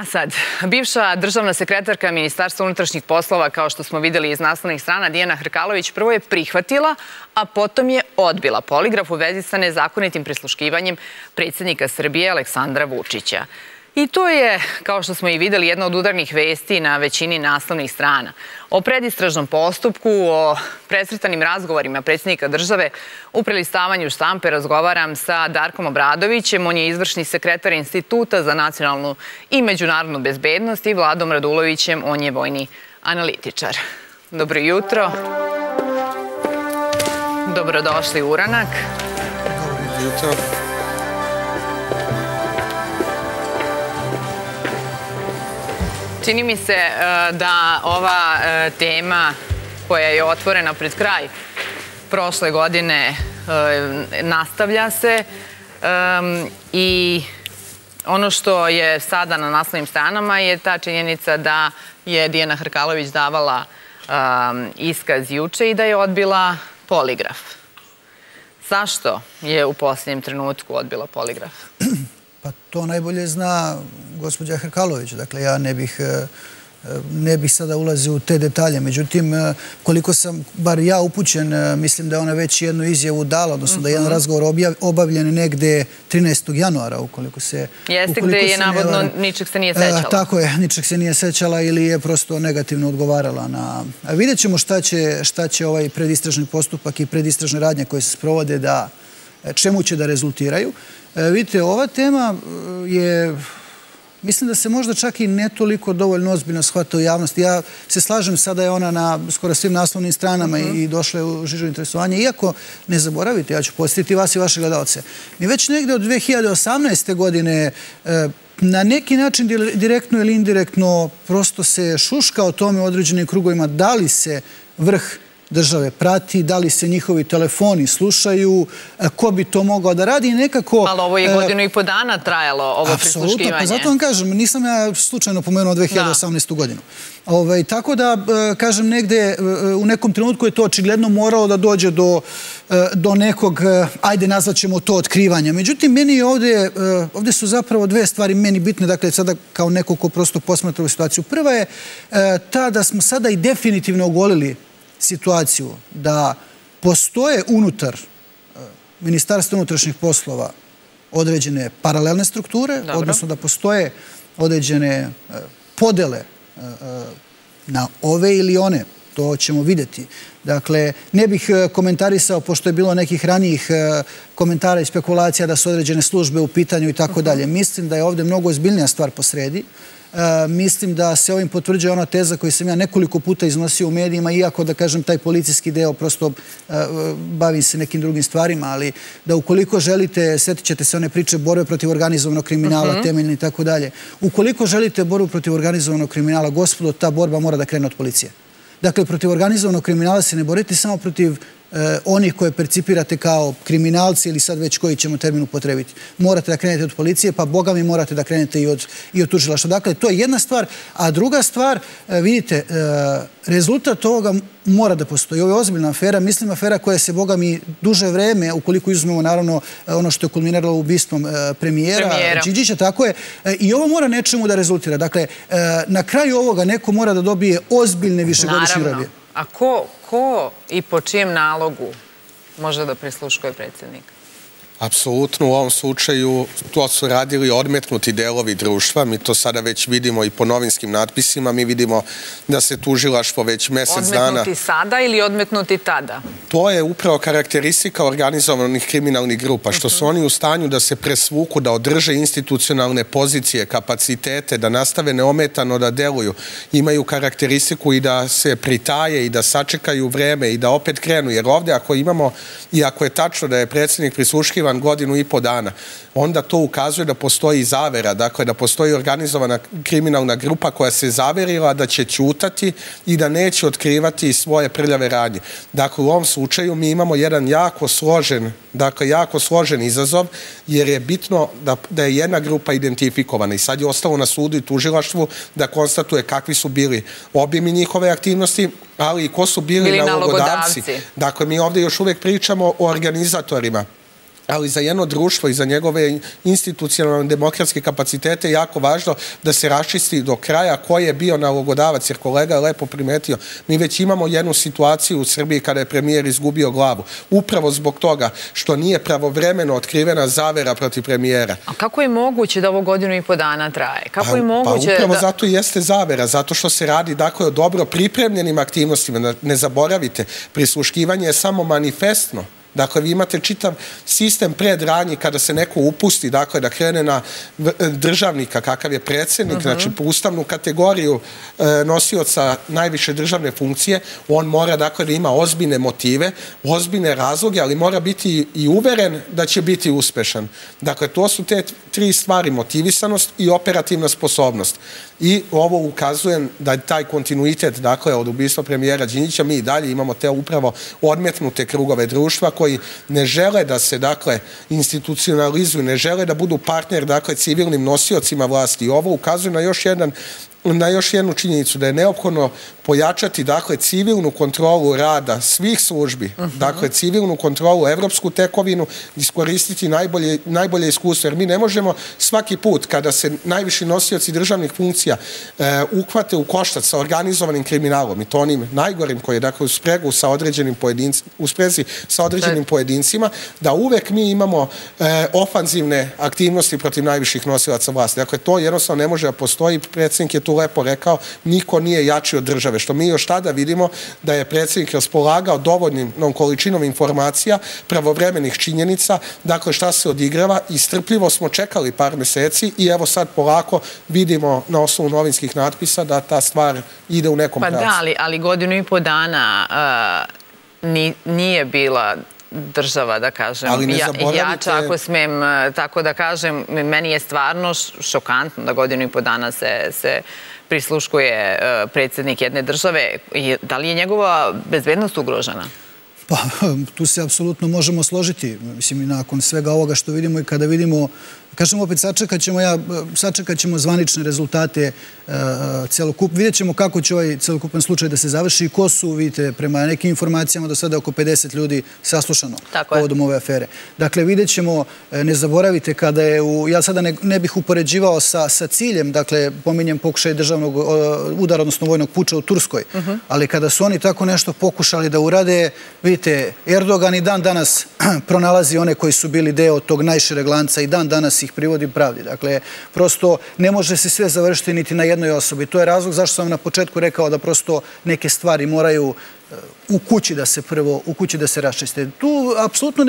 A sad, bivša državna sekretarka Ministarstva unutrašnjih poslova, kao što smo videli iz naslovnih strana, Dijana Hrkalović prvo je prihvatila, a potom je odbila poligraf u vezi sa nezakonitim prisluškivanjem predsjednika Srbije Aleksandra Vučića. I to je, kao što smo i videli, jedna od udarnih vesti na većini naslovnih strana. O predistražnom postupku, o presretanim razgovorima predsjednika države u prelistavanju štampe razgovaram sa Darkom Obradovićem. On je izvršni sekretar Instituta za nacionalnu i međunarodnu bezbednost i Vladom Radulovićem. On je vojni analitičar. Dobro jutro. Dobrodošli u Uranak. Dobro jutro. Čini mi se da ova tema koja je otvorena pred kraj prošle godine nastavlja se i ono što je sada na naslovnim stranama je ta činjenica da je Dijana Hrkalović davala iskaz juče i da je odbila poligraf. Zašto je u posljednjem trenutku odbila poligraf? Pa to najbolje zna gospođa Hrkalović. Dakle, ja ne bih sada ulazio u te detalje. Međutim, koliko sam, bar ja upućen, mislim da je ona već jednu izjavu dala, odnosno da je jedan razgovor obavljen negde 13. januara, ukoliko se... Jeste, gde je navodno ničeg se nije sećala. Tako je, ničeg se nije sećala ili je prosto negativno odgovarala na... Vidjet ćemo šta će ovaj predistražni postupak i predistražne radnje koje se sprovode da... čemu će da rezultiraju. Vidite, ova tema je... Mislim da se možda čak i ne toliko dovoljno ozbiljno shvata u javnosti. Ja se slažem, sada je ona na skoro svim naslovnim stranama i došla je u žižu interesovanja. Iako, ne zaboravite, ja ću podsjetiti vas i vaše gledalce. Mi već negde od 2018. godine na neki način direktno ili indirektno prosto se šuška o tome u određenim krugovima da li se vrh države prati, da li se njihovi telefoni slušaju, ko bi to mogao da radi i nekako... Ali ovo je godinu i po dana trajalo, ovo prisluškivanje. Apsolutno, pa zato vam kažem, nisam ja slučajno pomenuo 2018. godinu. Tako da, kažem, negde u nekom trenutku je to očigledno moralo da dođe do nekog, ajde nazvat ćemo to otkrivanja. Međutim, meni ovdje su zapravo dve stvari meni bitne, dakle sada kao neko ko prosto posmatra u situaciju. Prva je ta da smo sada i definitivno ogolili situaciju da postoje unutar Ministarstva unutrašnjih poslova određene paralelne strukture, odnosno da postoje određene podele na ove ili one, to ćemo vidjeti. Dakle, ne bih komentarisao, pošto je bilo nekih ranijih komentara i spekulacija da su određene službe u pitanju i tako dalje. Mislim da je ovdje mnogo ozbiljnija stvar posredi. Mislim da se ovim potvrđuje ona teza koju sam ja nekoliko puta iznosio u medijima, iako da kažem taj policijski deo prosto bavim se nekim drugim stvarima, ali da ukoliko želite, setit ćete se one priče borbe protiv organizovanog kriminala, temeljni i tako dalje. Ukoliko želite borbu protiv organizovanog kriminala, gospodo, ta borba mora da krene od policije. Dakle, protiv organizovanog kriminala se ne borite samo protiv onih koje percipirate kao kriminalci ili sad već koji ćemo termin upotrebiti. Morate da krenete od policije, pa boga mi morate da krenete i od tužilaštva. Dakle, to je jedna stvar, a druga stvar, vidite, rezultat ovoga mora da postoji. Ovo je ozbiljna afera, mislim afera koja se boga mi duže vreme, ukoliko izuzmemo naravno ono što je kulminiralo ubistvom premijera Čidžića, tako je, i ovo mora nečemu da rezultira. Dakle, na kraju ovoga neko mora da dobije ozbiljne višegodišnje robije. A ko i po čijem nalogu može da prisluškuje predsjednika? Apsolutno, u ovom slučaju to su radili odmetnuti delovi društva. Mi to sada već vidimo i po novinskim natpisima. Mi vidimo da se tužilaštvo već mesec dana... Odmetnuti sada ili odmetnuti tada? To je upravo karakteristika organizovanih kriminalnih grupa, što su oni u stanju da se presvuku, da održe institucionalne pozicije, kapacitete, da nastave neometano da deluju. Imaju karakteristiku i da se pritaje i da sačekaju vreme i da opet krenu. Jer ovdje ako imamo, i ako je tačno da je predsjednik prisluškivan godinu i po dana, onda to ukazuje da postoji zavera, dakle da postoji organizovana kriminalna grupa koja se zaverila da će ćutati i da neće otkrivati svoje prljave radnje. Dakle, u ovom slučaju mi imamo jedan jako složen izazov, jer je bitno da je jedna grupa identifikovana i sad je ostalo na sudu i tužilaštvu da konstatuje kakvi su bili objemi njihove aktivnosti, ali i ko su bili nalogodavci. Dakle, mi ovdje još uvijek pričamo o organizatorima. ali za jedno društvo i za njegove institucionalne demokratske kapacitete je jako važno da se raščisti do kraja ko je bio nalogodavac, jer kolega je lepo primetio. Mi već imamo jednu situaciju u Srbiji kada je premijer izgubio glavu. Upravo zbog toga što nije pravovremeno otkrivena zavera protiv premijera. A kako je moguće da ovo godinu i po dana traje? Kako je moguće da... Pa upravo zato i jeste zavera, zato što se radi dakle o dobro pripremljenim aktivnostima. Ne zaboravite, prisluškivanje je samo manifestno. Dakle, vi imate čitav sistem predradnji kada se neko upusti, dakle, da krene na državnika, kakav je predsjednik, znači, po ustavnu kategoriju nosioca najviše državne funkcije, on mora, dakle, da ima ozbiljne motive, ozbiljne razloge, ali mora biti i uveren da će biti uspešan. Dakle, to su te tri stvari, motivisanost i operativna sposobnost. I ovo ukazujem da taj kontinuitet, dakle, od ubistva premijera Đinđića, mi i dalje imamo te upravo odmetnute krugove društva koji ne žele da se, dakle, institucionalizuju, ne žele da budu partner, dakle, civilnim nosiocima vlasti. I ovo ukazuje na još jednu činjenicu, da je neophodno pojačati, dakle, civilnu kontrolu rada svih službi, dakle, civilnu kontrolu, evropsku tekovinu, iskoristiti najbolje iskustvo, jer mi ne možemo svaki put, kada se najviši nosioci državnih funkcija uhvate u koštac sa organizovanim kriminalom, i to onim najgorim koji je, dakle, u sprezi sa određenim pojedincima, da uvek mi imamo ofanzivne aktivnosti protiv najviših nosilaca vlasti. Dakle, to jednostavno ne može da postoji. Predsjednik je tu lepo rekao, niko nije jači od države, što mi još tada vidimo da je predsjednik raspolagao dovoljnom količinom informacija, pravovremenih činjenica, dakle šta se odigrava, i strpljivo smo čekali par meseci i evo sad polako vidimo na osnovu novinskih natpisa da ta stvar ide u nekom pravcu. Pa da, ali godinu i po dana nije bila država, da kažem, jača, ako smem tako da kažem. Meni je stvarno šokantno da godinu i po dana se prisluškuje predsjednik jedne države. Da li je njegova bezbednost ugrožena? Pa, tu se apsolutno možemo složiti. Mislim, i nakon svega ovoga što vidimo i kada vidimo, kažem opet, sačekat ćemo zvanične rezultate celokupno. Vidjet ćemo kako će ovaj celokupan slučaj da se završi i ko su, vidite, prema nekim informacijama do sada oko 50 ljudi saslušano povodom ove afere. Dakle, vidjet ćemo, ne zaboravite, kada je, ja sada ne bih upoređivao sa ciljem, dakle, pominjem pokušaj državnog udara, odnosno vojnog puča u Turskoj, ali kada su oni tako nešto pokušali da urade, vidite, Erdogan i dan danas pronalazi one koji su bili deo tog najšireg lanca i dan danas ih privodi pravdi. Dakle, prosto ne može se sve završiti niti na jednoj osobi. To je razlog zašto sam na početku rekao da prosto neke stvari moraju u kući da se raščiste. Tu apsolutno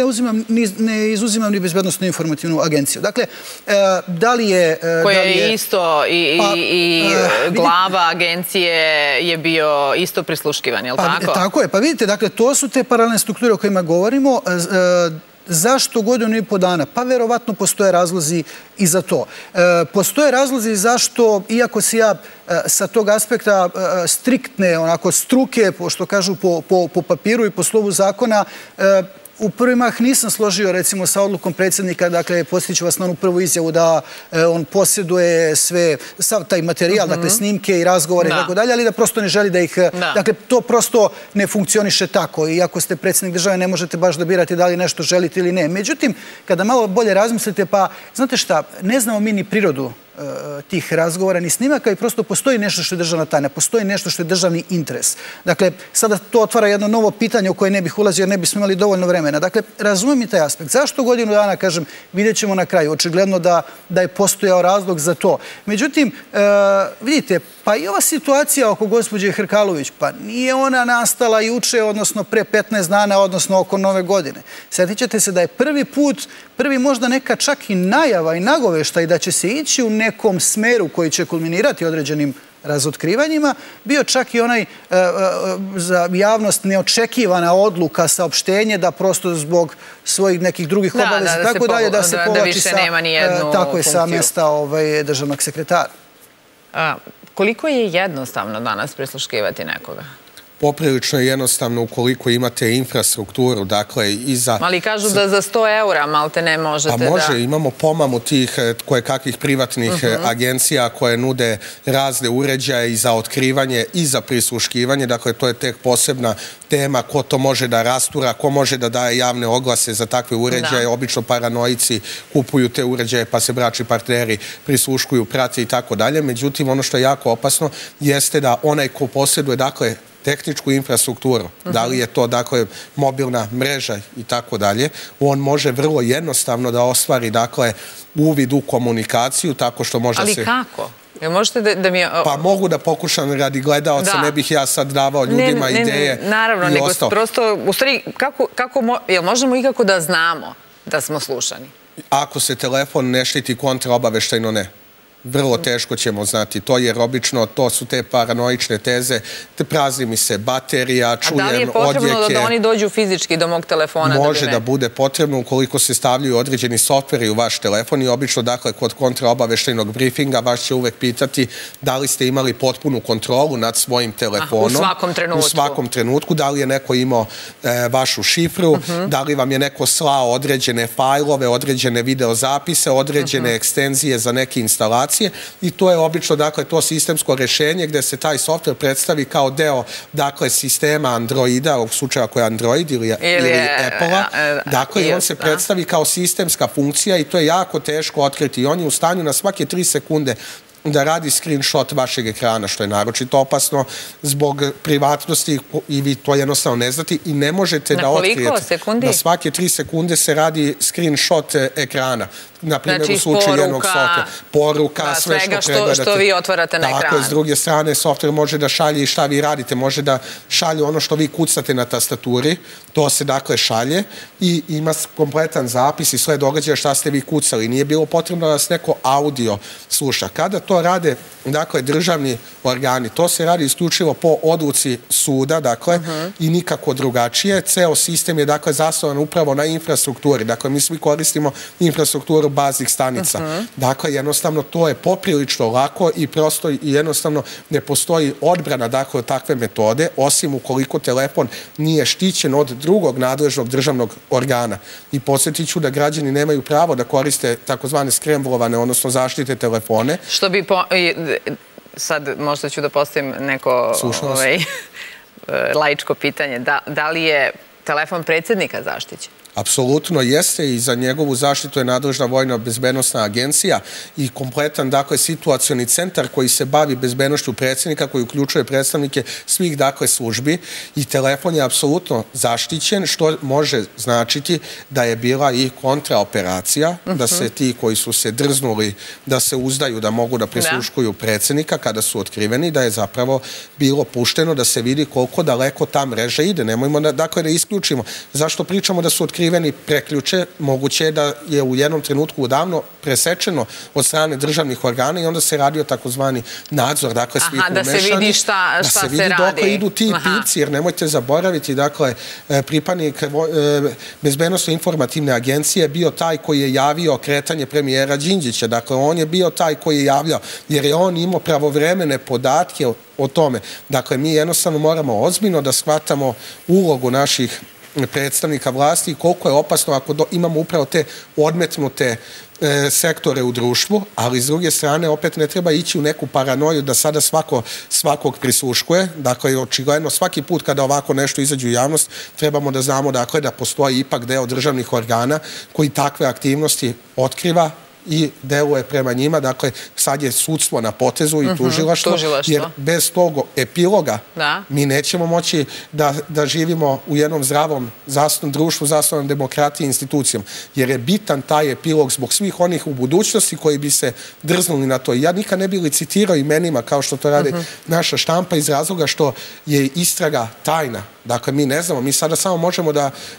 ne izuzimam ni bezbednostnu informativnu agenciju. Dakle, da li je... Koja je isto i glava agencije je bio isto prisluškivan, je li tako? Tako je. Pa vidite, dakle, to su te paralelne strukture o kojima govorimo. Zašto godinu i po dana? Pa verovatno postoje razlozi i za to. Postoje razlozi zašto, iako se ja sa tog aspekta striktne, onako struke, što kažu po papiru i po slovu zakona, u prvi mah nisam složio, recimo, sa odlukom predsjednika, dakle, postiću vas na onu prvu izjavu da on posjeduje sve, sav taj materijal, dakle, snimke i razgovore i tako dalje, ali da prosto ne želi da ih... Dakle, to prosto ne funkcioniše tako i ako ste predsjednik države ne možete baš da birate da li nešto želite ili ne. Međutim, kada malo bolje razmislite, pa, znate šta, ne znamo mi ni prirodu tih razgovora, ni snimaka, i prosto postoji nešto što je državna tajna, postoji nešto što je državni interes. Dakle, sada to otvara jedno novo pitanje o koje ne bih ulazio jer ne bismo imali dovoljno vremena. Dakle, razumijem i taj aspekt. Zašto godinu dana, kažem, vidjet ćemo na kraju. Očigledno da je postojao razlog za to. Međutim, vidite, pa i ova situacija oko gospođe Hrkalović, pa nije ona nastala juče, odnosno pre 15 dana, odnosno oko nove godine. Sjetićete se da je prvi put, prvi možda neka čak i najava i nagoveštaj da će se ići u nekom smeru koji će kulminirati određenim razotkrivanjima, bio čak i onaj za javnost neočekivana odluka, saopštenje da prosto zbog svojih nekih drugih obaveza i tako dalje, da se povlači sa mjesta državnog sekretara. Koliko je jednostavno danas prisluškivati nekoga? poprilično jednostavno ukoliko imate infrastrukturu, dakle, iza... Ali kažu da za 100 eura malte ne možete da... A može, imamo pomamu tih kojekakvih privatnih agencija koje nude razne uređaje i za otkrivanje i za prisluškivanje, dakle, to je tek posebna tema, ko to može da rastura, ko može da daje javne oglase za takve uređaje, obično paranoici kupuju te uređaje pa se bračni partneri prisluškuju, prate i tako dalje. Međutim, ono što je jako opasno jeste da onaj ko posjeduje, dakle, tehničku infrastrukturu, da li je to, dakle, mobilna mreža i tako dalje, on može vrlo jednostavno da ostvari, dakle, uvid u komunikaciju, tako što možda se... Ali kako? Pa mogu da pokušam radi gledalca, ne bih ja sad davao ljudima ideje. Naravno, nego prosto, u stvari, jel možemo ikako da znamo da smo slušani? Ako se telefon ne štiti kontraobaveštajno, ne. Vrlo teško ćemo znati to, jer obično to su te paranoične teze, prazni mi se baterija, čujem odjeke. A da li je potrebno da oni dođu fizički do mog telefona? Može da bude potrebno ukoliko se stavljaju određeni softveri u vaš telefon i obično, dakle, kod kontraobaveštajnog briefinga vas će uvek pitati da li ste imali potpunu kontrolu nad svojim telefonom. U svakom trenutku. U svakom trenutku, da li je neko imao vašu šifru, da li vam je neko slao određene fajlove, određene videozapise, određene ekstenzije za neke instalacije. I to je obično, dakle, to sistemsko rešenje gde se taj softver predstavi kao deo, dakle, sistema Androida, u slučaju ako je Android ili Apple-a, dakle, on se predstavi kao sistemska funkcija i to je jako teško otkriti. On je u stanju na svake 3 sekunde da radi screenshot vašeg ekrana, što je naročito opasno zbog privatnosti i vi to jednostavno ne znate i ne možete da otkrijete. Na koliko sekundi? Na svake 3 sekunde se radi screenshot ekrana. Znači, poruka, sve što pregledate. Svega što vi otvarate na ekranu. Tako, s druge strane, softver može da šalje i šta vi radite. Može da šalje ono što vi kucate na tastaturi. To se, dakle, šalje i ima kompletan zapis i sve događaja šta ste vi kucali. Nije bilo potrebno da vas neko audio sluša. Kada to rade, dakle, državni organi, to se radi isključivo po odluci suda, dakle, i nikako drugačije. Ceo sistem je, dakle, zasnovan upravo na infrastrukturi. Dakle, mi svi koristimo infrastrukturu baznih stanica. Dakle, jednostavno to je poprilično lako i prosto i jednostavno ne postoji odbrana, dakle, od takve metode, osim ukoliko telefon nije štićen od drugog nadležnog državnog organa. I podsjetit ću da građani nemaju pravo da koriste takozvane skremblovane, odnosno zaštite telefone. Što bi... Sad možda ću da postavim neko laičko pitanje. Da li je telefon predsjednika zaštićen? Apsolutno jeste i za njegovu zaštitu je nadležna Vojno-bezbednosna agencija i kompletan, dakle, situacioni centar koji se bavi bezbednošću predsjednika, koji uključuje predstavnike svih, dakle, službi i telefon je apsolutno zaštićen, što može značiti da je bila i kontraoperacija, da se ti koji su se drznuli, da se uzdaju da mogu da prisluškuju predsjednika kada su otkriveni, da je zapravo bilo pušteno da se vidi koliko daleko ta mreža ide. Nemojmo, dakle, da isključimo. Zašto pričamo da su otkriveni? Preključe, moguće je da je u jednom trenutku odavno presečeno od strane državnih organa i onda se radio takozvani nadzor, dakle, svih umešani. Da se vidi šta se radi. Da se vidi dokle idu ti pipci, jer nemojte zaboraviti, dakle, pripadnik Bezbednosno-informativne agencije je bio taj koji je javio kretanje premijera Đinđića, dakle, on je bio taj koji je javljao, jer je on imao pravovremene podatke o tome. Dakle, mi jednostavno moramo ozbiljno da shvatamo ulogu naših predstavnika vlasti i koliko je opasno ako imamo upravo te odmetnute sektore u društvu, ali s druge strane opet ne treba ići u neku paranoju da sada svakog prisluškuje. Dakle, očigledno svaki put kada ovako nešto izađe u javnost, trebamo da znamo, dakle, da postoji ipak deo državnih organa koji takve aktivnosti otkriva i deluje prema njima. Dakle, sad je sudstvo na potezu i tužilaštvo, jer bez tog epiloga mi nećemo moći da živimo u jednom zdravom društvu, zasnovanom demokratiji i institucijom, jer je bitan taj epilog zbog svih onih u budućnosti koji bi se drznuli na to. Ja nikad ne bi licitirao imenima kao što to radi naša štampa iz razloga što je istraga tajna. Dakle, mi ne znamo, mi sada samo možemo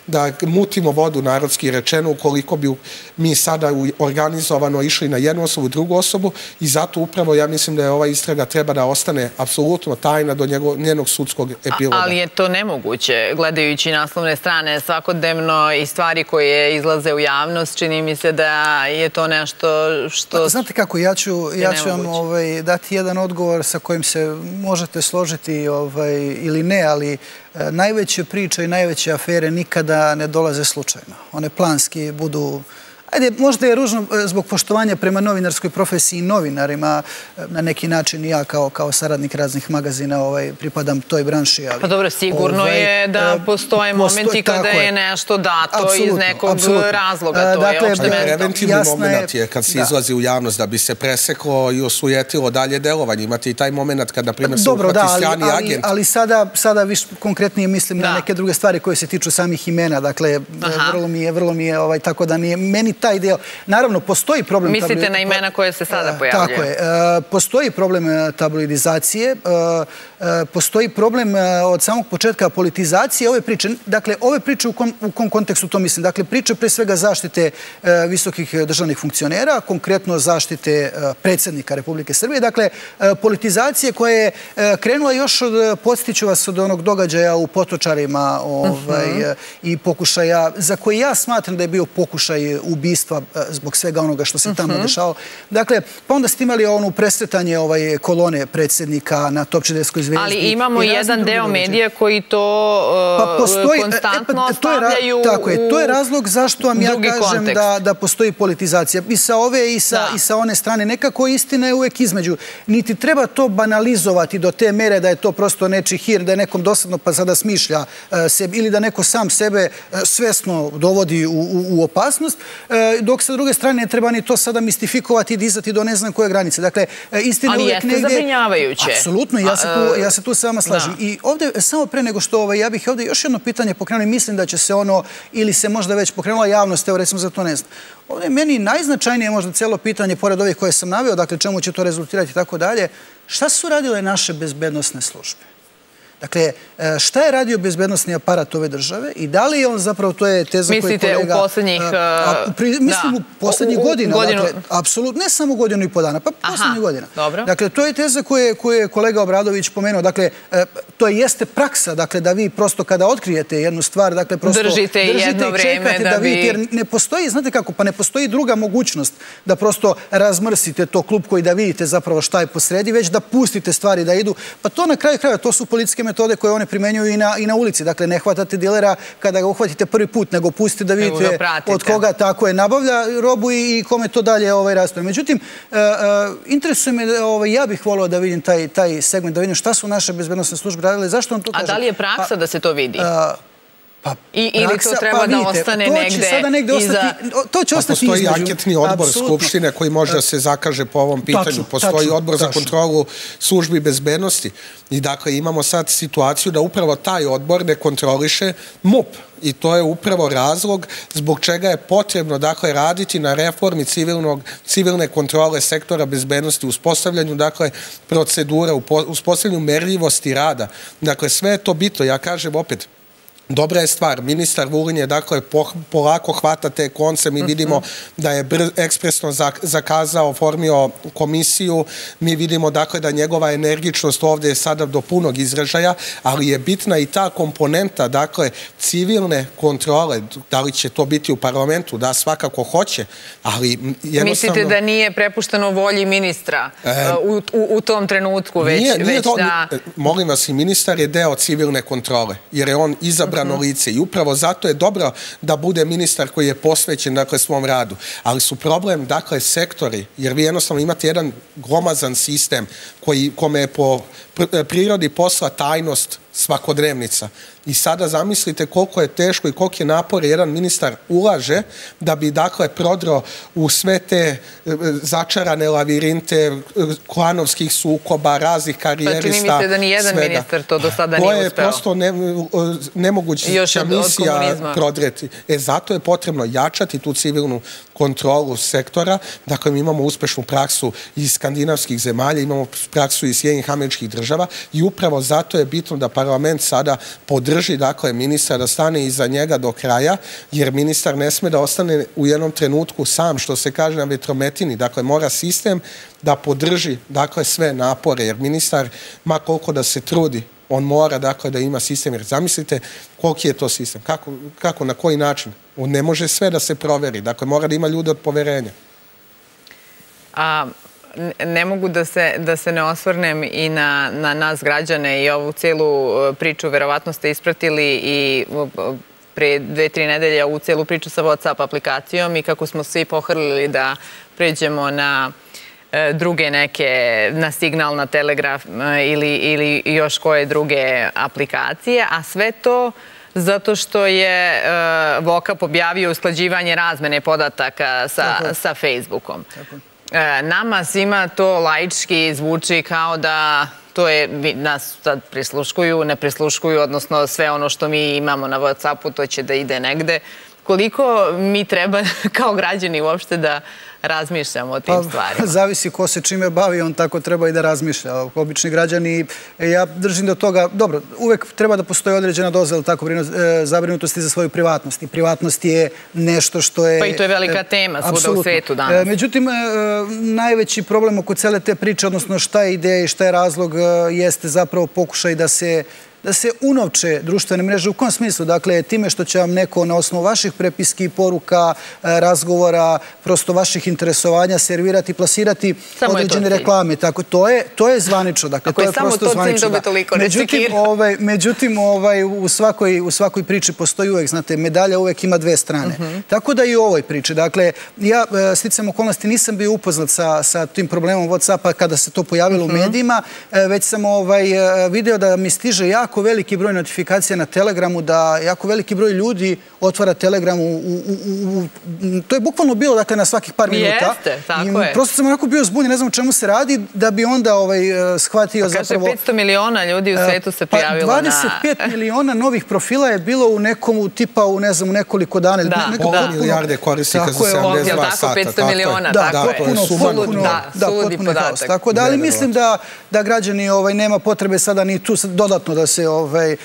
da mutimo vodu, narodski rečeno, ukoliko bi mi sada organizovano išli na jednu osobu, drugu osobu, i zato upravo ja mislim da je ova istraga treba da ostane apsolutno tajna do njenog sudskog epiloga. Ali je to nemoguće, gledajući naslovne strane svakodnevno i stvari koje izlaze u javnost, čini mi se da je to nešto što... Znate kako, ja ću vam dati jedan odgovor sa kojim se možete složiti ili ne, ali najveće priče i najveće afere nikada ne dolaze slučajno. One planski budu... Ajde, možda je ružno zbog poštovanja prema novinarskoj profesiji i novinarima, na neki način i ja kao saradnik raznih magazina pripadam toj branši. Pa dobro, sigurno je da postoje momenti kada je nešto dato iz nekog razloga. Dakle, preventivni moment je kad se izlazi u javnost da bi se preseklo i osujetilo dalje delovanje. Imate i taj moment kad, na primjer, se uhvati strani agent. Ali sada više konkretnije mislim na neke druge stvari koje se tiču samih imena. Dakle, vrlo mi je tako da nije meni taj deo. Naravno, postoji problem... Mislite na imena koje se sada pojavljaju? Tako je. Postoji problem tabloidizacije, postoji problem od samog početka politizacije ove priče. Dakle, ove priče u kom kontekstu to mislim? Dakle, priče pre svega zaštite visokih državnih funkcionera, konkretno zaštite predsjednika Republike Srbije. Dakle, politizacije koja je krenula još od, podstiću vas, od onog događaja u Potočarima i pokušaja, za koji ja smatram da je bio pokušaj ubistva zbog svega onoga što se tamo dešavalo. Dakle, pa onda ste imali ono presretanje kolone predsjednika na Topčideskoj zvezdi. Ali imamo jedan deo medija koji to konstantno stavljaju u drugi kontekst. To je razlog zašto vam ja kažem da postoji politizacija. I sa ove i sa one strane. Nekako istina je uvek između. Niti treba to banalizovati do te mere da je to prosto nečiji hir, da je nekom dosadno pa sada smišlja sebi, ili da neko sam sebe svesno dovodi u opasnost, dok sa druge strane ne treba ni to sada mistifikovati i dizati do ne znam koje granice. Dakle, istina uvijek negdje... Ali jeste zabrinjavajuće. Apsolutno, ja se tu s vama slažem. I ovdje, samo pre nego što, ja bih ovdje još jedno pitanje pokrenuo i mislim da će se ono, ili se možda već pokrenula javnost, evo recimo za to ne znam. Ovdje je meni najznačajnije možda celo pitanje, pored ovih koje sam naveo, dakle čemu će to rezultirati i tako dalje, šta su radile naše bezbednosne službe? Dakle, šta je radio bezbednosni aparat ove države i da li je on zapravo, to je teza koji kolega... Mislite u posljednjih... Mislim u posljednjih godina, apsolutno, ne samo godinu i po dana, pa posljednjih godina. Dakle, to je teza koju je kolega Obradović pomenuo. Dakle, to jeste praksa, dakle, da vi prosto kada otkrijete jednu stvar, dakle, prosto držite i čekate da vidite, jer ne postoji, znate kako, pa ne postoji druga mogućnost da prosto razmrsite to klupko i da vidite zapravo šta je posredi, već da pustite stvari da idu. Pa to na kraju kraja, to su političke metode koje one primenjuju i na ulici. Dakle, ne hvatate dilera kada ga uhvatite prvi put, nego pustite da vidite od koga tako je nabavlja robu i kome to dalje rastoje. Međutim, interesuje me, ja bih volio da vidim taj segment, da vidim šta su naše bezbednosne službe radile, zašto vam to kažem? A da li je praksa da se to vidi? Ili to treba da ostane negde iza... To će ostati između. Postoji anketni odbor Skupštine koji može da se zakaže po ovom pitanju. Postoji odbor za kontrolu službi bezbednosti. I dakle, imamo sad situaciju da upravo taj odbor ne kontroliše MUP. I to je upravo razlog zbog čega je potrebno, dakle, raditi na reformi civilne kontrole sektora bezbednosti, uspostavljanju, dakle, procedura, uspostavljanju merljivosti rada. Dakle, sve je to bitno. Ja kažem opet, dobra je stvar. Ministar Vulin je, dakle, polako hvata te konce. Mi vidimo da je ekspresno zakazao, formio komisiju. Mi vidimo, dakle, da njegova energičnost ovdje je sada do punog izražaja, ali je bitna i ta komponenta, dakle, civilne kontrole. Da li će to biti u parlamentu? Da, svakako hoće, ali jednostavno... Mislite da nije prepušteno volji ministra u tom trenutku već da... Molim vas, i ministar je deo civilne kontrole, jer je on izabran lice. I upravo zato je dobro da bude ministar koji je posvećen, dakle, svom radu. Ali su problem, dakle, sektori, jer vi jednostavno imate jedan glomazan sistem kome je po prirodi posla tajnost svakodnevnica. I sada zamislite koliko je teško i koliki napor jedan ministar ulaže da bi, dakle, prodro u sve te začarane lavirinte klanovskih sukoba, raznih karijerista. Pa čini mi se da ni jedan ministar to do sada nije uspeo. To je prosto nemoguća misija prodreti. Zato je potrebno jačati tu civilnu kontrolu sektora. Dakle, mi imamo uspešnu praksu iz skandinavskih zemalja, imamo praksu iz Sjedinjenih Američkih Država i upravo zato je bitno da parlamentarni parlament sada podrži, dakle, ministra, da stane iza njega do kraja, jer ministar ne sme da ostane u jednom trenutku sam, što se kaže na vetrometini. Dakle, mora sistem da podrži, dakle, sve napore, jer ministar, ma koliko da se trudi, on mora, dakle, da ima sistem. Jer zamislite koliki je to sistem, kako, na koji način. On ne može sve da se proveri, dakle, mora da ima ljude od poverenja. Ne mogu da se ne osvrnem i na nas građane i ovu celu priču, verovatno ste ispratili i pre 2-3 nedelja u celu priču sa WhatsApp aplikacijom i kako smo svi pohrlili da pređemo na druge neke, na Signal, na Telegraf ili još koje druge aplikacije, a sve to zato što je VOKAP objavio usklađivanje razmene podataka sa Facebookom. Nama svima to laički zvuči kao da to je, nas sad prisluškuju, ne prisluškuju, odnosno sve ono što mi imamo na WhatsAppu to će da ide negde. Koliko mi treba kao građani uopšte da razmišljamo o tim stvarima? Zavisi ko se čime bavi, on tako treba i da razmišlja. Obični građani, ja držim do toga, dobro, uvek treba da postoji određena doza zabrinutosti za svoju privatnost. I privatnost je nešto što je... Pa i to je velika tema svuda u svetu danas. Međutim, najveći problem oko cele te priče, odnosno šta je ideja i šta je razlog, jeste zapravo pokušaj da se unovče društvene mreže. U kom smislu? Dakle, time što će vam neko na osnovu vaših prepiski, poruka, razgovora, prosto vaših interesovanja servirati, plasirati određene reklame. Tako, to je zvanično. Dakle, to je prosto zvanično. Međutim, u svakoj priči postoji uvek, znate, medalja uvek ima dve strane. Tako da i u ovoj priči. Dakle, ja sticajem okolnosti nisam bio upoznat sa tim problemom WhatsAppa kada se to pojavilo u medijima, već sam video da mi stiže jako veliki broj notifikacija na Telegramu, da jako veliki broj ljudi otvara Telegram to je bukvalno bilo, dakle, na svakih par minuta. Jeste, tako je. Prosto sam onako bio zbunjen, ne znam o čemu se radi, da bi onda shvatio zapravo... Kaže, 500 miliona ljudi u svetu se prijavilo na... 25 miliona novih profila je bilo u nekomu tipa, u ne znam, u nekoliko dana. Da, pola milijarde korisnika za 72 sata. 500 miliona, tako je. Da, potpuno haos. Tako da, ali mislim da građani nema potrebe sada ni tu dodatno da se...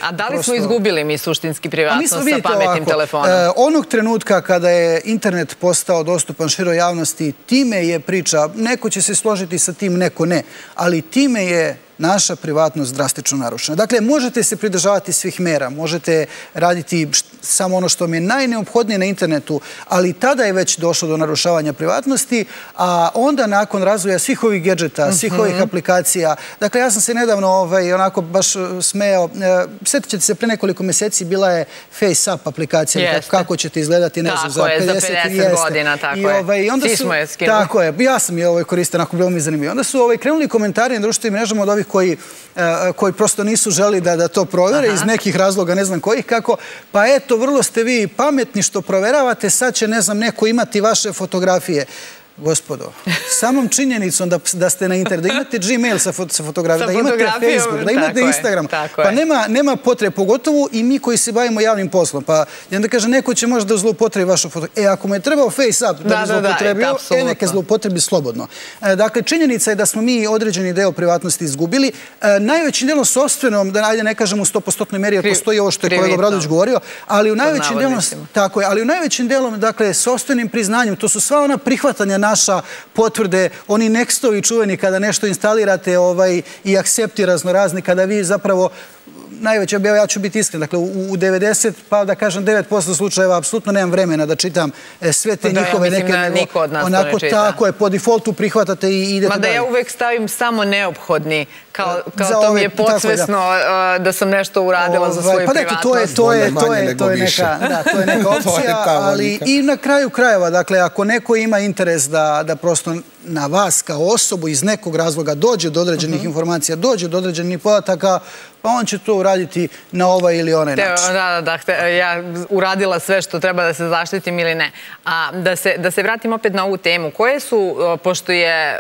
A da li smo izgubili mi suštinski privatnost sa pametnim telefonom? Onog trenutka kada je internet postao dostupan široj javnosti, time je priča, neko će se složiti sa tim, neko ne, ali time je naša privatnost drastično narušena. Dakle, možete se pridržavati svih mera, možete raditi samo ono što vam je najneophodnije na internetu, ali tada je već došlo do narušavanja privatnosti, a onda nakon razvoja svih ovih gadžeta, svih ovih aplikacija. Dakle, ja sam se nedavno onako baš smejao. Sjetit ćete se, pre nekoliko meseci bila je FaceApp aplikacija, kako ćete izgledati, ne znam, za 50 godina, tako je. Svi smo je skinuli. Tako je, ja sam je koristio, onako bilo mi zanimljivo. Onda su krenuli komentari na društvenim mrežama od ovih koji prosto nisu želi da to provere iz nekih razloga, ne znam kojih, kako, pa eto, vrlo ste vi pametni što proveravate, sad će, ne znam, neko imati vaše fotografije. Gospodo, samom činjenicom da ste na internetu, da imate Gmail sa fotografijom, da imate Facebook, da imate Instagram, pa nema potrebe, pogotovo i mi koji se bavimo javnim poslom, pa onda kaže, neko će možda zloupotrebi vašu fotografiju. Ako mu je trebao FaceApp da bi zloupotrebio, neka zloupotrebi slobodno. Dakle, činjenica je da smo mi određeni deo privatnosti izgubili. Najvećim delom sopstvenom, da ne kažem u 100% meri, jer postoji ovo što je kolega Obradović govorio, ali u najvećim delom, dakle, sopstvenim priznanjem, to su sva ona prihvatanja naša potvrde, oni nextovi čuveni kada nešto instalirate i aksepti raznorazni, kada vi zapravo najveće, ja ću biti iskren, dakle u 90, pa da kažem 9% slučajeva, apsolutno nemam vremena da čitam sve te njihove neke, onako tako je, po defaultu prihvatate i idete dalje. Ma da ja uvek stavim samo neophodni, kao to mi je podsvesno da sam nešto uradila za svoju privatnost. To je neka opcija, ali i na kraju krajeva, dakle, ako neko ima interes da prosto na vas kao osobu iz nekog razloga dođe do određenih informacija, dođe do određenih podataka, pa on će to uraditi na ovaj ili onaj način. Da, ja uradila sve što treba da se zaštitim ili ne. A da se vratim opet na ovu temu, koje su, pošto je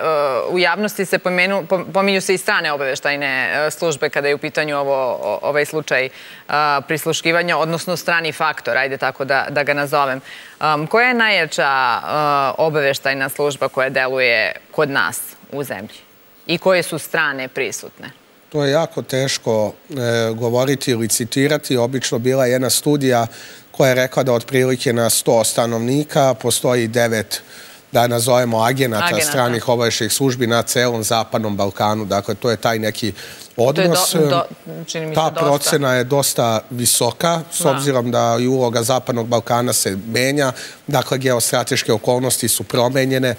u javnosti se pominju se i strane obaveštajne službe kada je u pitanju ovaj slučaj prisluškivanja, odnosno strani faktor, ajde tako da ga nazovem. Koja je najjača obaveštajna služba koja deluje kod nas u zemlji i koje su strane prisutne? To je jako teško govoriti ili citirati. Obično bila jedna studija koja je rekla da otprilike na 100 stanovnika postoji 9, da nazovemo, agenata stranih obavještajnih službi na celom Zapadnom Balkanu. Dakle, to je taj neki odnos. Ta procena je dosta visoka, s obzirom da i uloga Zapadnog Balkana se menja. Dakle, geostrateške okolnosti su promenjene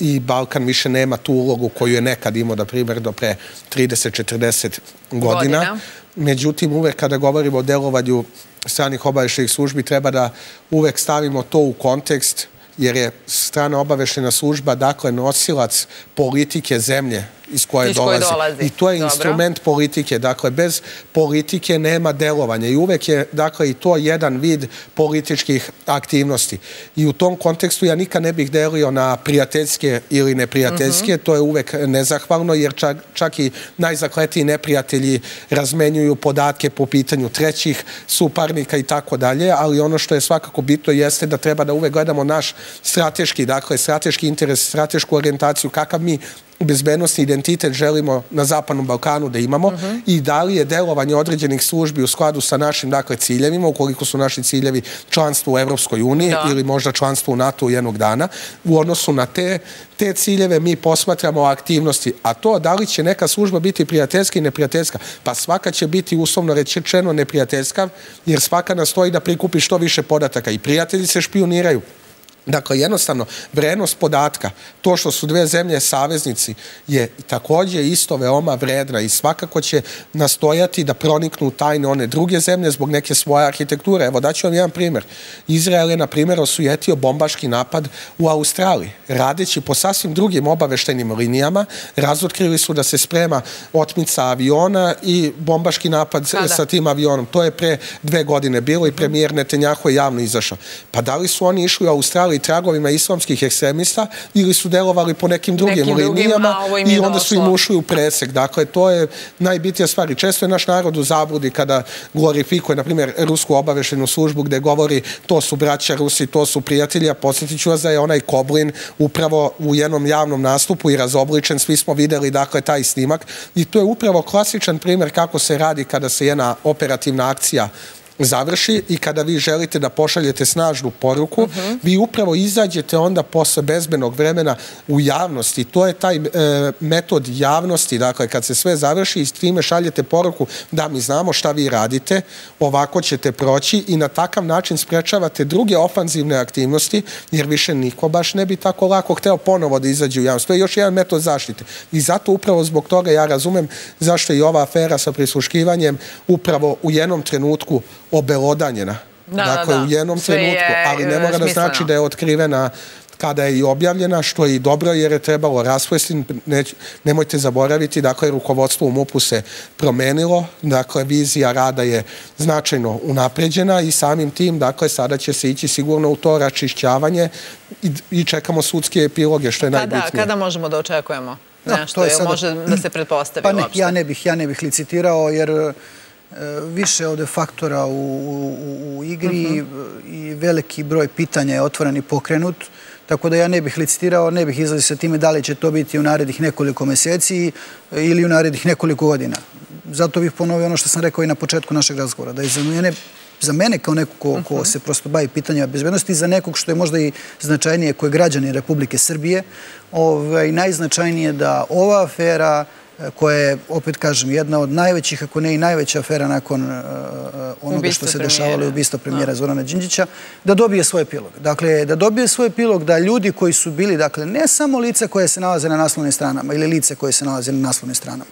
i Balkan više nema tu ulogu koju je nekad imao, na primjer, do pre 30-40 godina. Međutim, uvek kada govorimo o delovanju stranih obavještajnih službi, treba da uvek stavimo to u kontekst, jer je strana obaveštajna služba, dakle, nosilac politike zemlje iz koje dolazi. I to je instrument politike. Dakle, bez politike nema delovanja. I uvek je, dakle, i to jedan vid političkih aktivnosti. I u tom kontekstu ja nikad ne bih delio na prijateljske ili neprijateljske. To je uvek nezahvalno, jer čak i najzakletiji neprijatelji razmenjuju podatke po pitanju trećih suparnika i tako dalje. Ali ono što je svakako bitno jeste da treba da uvek gledamo naš strateški, dakle, strateški interes, stratešku orijentaciju, kakav mi bezbednostni identitet želimo na Zapadnom Balkanu da imamo i da li je delovanje određenih službi u skladu sa našim, dakle, ciljevima, ukoliko su naši ciljevi članstvo u Evropskoj uniji ili možda članstvo u NATO-u jednog dana. U odnosu na te ciljeve mi posmatramo aktivnosti, a to da li će neka služba biti prijateljska i neprijateljska, pa svaka će biti uslovno rečeno neprijateljska, jer svaka nastoji da prikupi što više podataka i prijatelji se špioniraju. Dakle, jednostavno, vrednost podatka, to što su dve zemlje saveznici, je također isto veoma vredna i svakako će nastojati da proniknu tajne one druge zemlje zbog neke svoje arhitekture. Evo, daću vam jedan primjer. Izrael je, na primjer, osujetio bombaški napad u Australiji. Radeći po sasvim drugim obaveštajnim linijama, razotkrili su da se sprema otmica aviona i bombaški napad sa tim avionom. To je pre 2 godine bilo i premijer Netanjahu je javno izašao. Pa da li su oni išli u Australiji tragovima islamskih ekstremista ili su delovali po nekim drugim linijama i onda su im ušli u presek. Dakle, to je najbitnija stvar. Često je naš narod u zabludi kada glorifikuje, na primjer, rusku obaveštajnu službu gde govori to su braća Rusi, to su prijatelji, a podsjetit ću vas da je onaj Koblin upravo u jednom javnom nastupu i razobličen. Svi smo videli, dakle, taj snimak i to je upravo klasičan primjer kako se radi kada se jedna operativna akcija završi i kada vi želite da pošaljete snažnu poruku, vi upravo izađete onda posle bezbenog vremena u javnosti. To je taj metod javnosti, dakle, kad se sve završi i s time šaljete poruku da mi znamo šta vi radite, ovako ćete proći i na takav način sprečavate druge ofanzivne aktivnosti, jer više niko baš ne bi tako lako hteo ponovo da izađe u javnost. To je još jedan metod zaštite. I zato upravo zbog toga ja razumem zašto je i ova afera sa prisluškivanjem upravo u jednom trenutku obelodanjena. Dakle, u jednom trenutku, ali ne mora da znači da je otkrivena kada je i objavljena, što je i dobro jer je trebalo rasplesti. Nemojte zaboraviti, dakle, rukovodstvo u MUP-u se promenilo, dakle, vizija rada je značajno unapređena i samim tim, dakle, sada će se ići sigurno u to raščišćavanje i čekamo sudske epiloge, što je najbitnije. Kada možemo da očekujemo nešto? Može da se pretpostavi uopšte? Ja ne bih licitirao jer više ovde faktora u igri i veliki broj pitanja je otvoren i pokrenut, tako da ja ne bih licitirao, ne bih izlazio sa time da li će to biti u narednih nekoliko meseci ili u narednih nekoliko godina. Zato bih ponovio ono što sam rekao i na početku našeg razgovora, da je za mene kao nekog ko se prosto bavi pitanjima bezbednosti, za nekog što je možda i značajnije koji je građanin Republike Srbije, najznačajnije da ova afera koja je, opet kažem, jedna od najvećih, ako ne i najveća afera nakon onoga što se dešavalo i ubistva premijera Zorana Đinđića, da dobije svoj epilog. Dakle, da dobije svoj epilog da ljudi koji su bili, dakle, ne samo lica koje se nalaze na naslovnim stranama ili lice koje se nalaze na naslovnim stranama,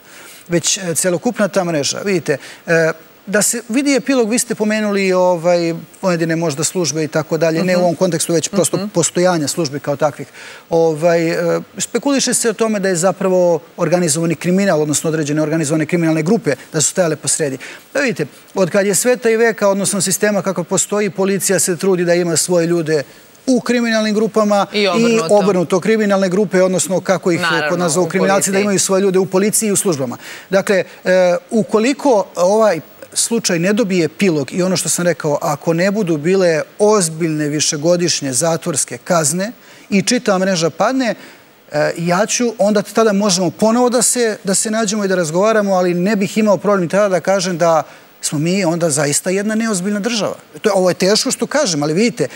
već celokupna ta mreža. Vidite, da se vidi epilog, vi ste pomenuli pojedine možda službe i tako dalje, ne u ovom kontekstu, već prosto postojanja službi kao takvih. Spekuliše se o tome da je zapravo organizovani kriminal, odnosno određene organizovane kriminalne grupe, da su stajale po sredi. Da vidite, od kad je sveta i veka, odnosno sistema kako postoji, policija se trudi da ima svoje ljude u kriminalnim grupama i obrnuto kriminalne grupe, odnosno kako ih nazovu kriminalci, da imaju svoje ljude u policiji i u službama. Dakle, ukoliko ovaj slučaj ne dobije epilog i ono što sam rekao, ako ne budu bile ozbiljne višegodišnje zatvorske kazne i čitava mreža padne, ja ću, onda tada možemo ponovo da se nađemo i da razgovaramo, ali ne bih imao problem i tada da kažem da smo mi onda zaista jedna neozbiljna država. Ovo je teško što kažem, ali vidite,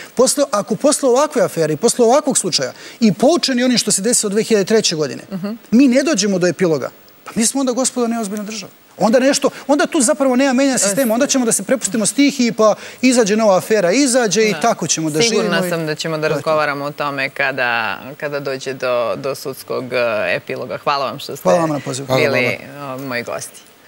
ako posle ovakve afere i posle ovakvog slučaja i poučeni onim što se desilo 2003. godine, mi ne dođemo do epiloga, pa mi smo onda, gospodo, neozbiljna država. Onda tu zapravo nema menjanja sistema, onda ćemo da se prepustimo stihiji, pa izađe nova afera, izađe i tako ćemo da živimo. Sigurna sam da ćemo da razgovaramo o tome kada dođe do sudskog epiloga. Hvala vam što ste bili moji gosti.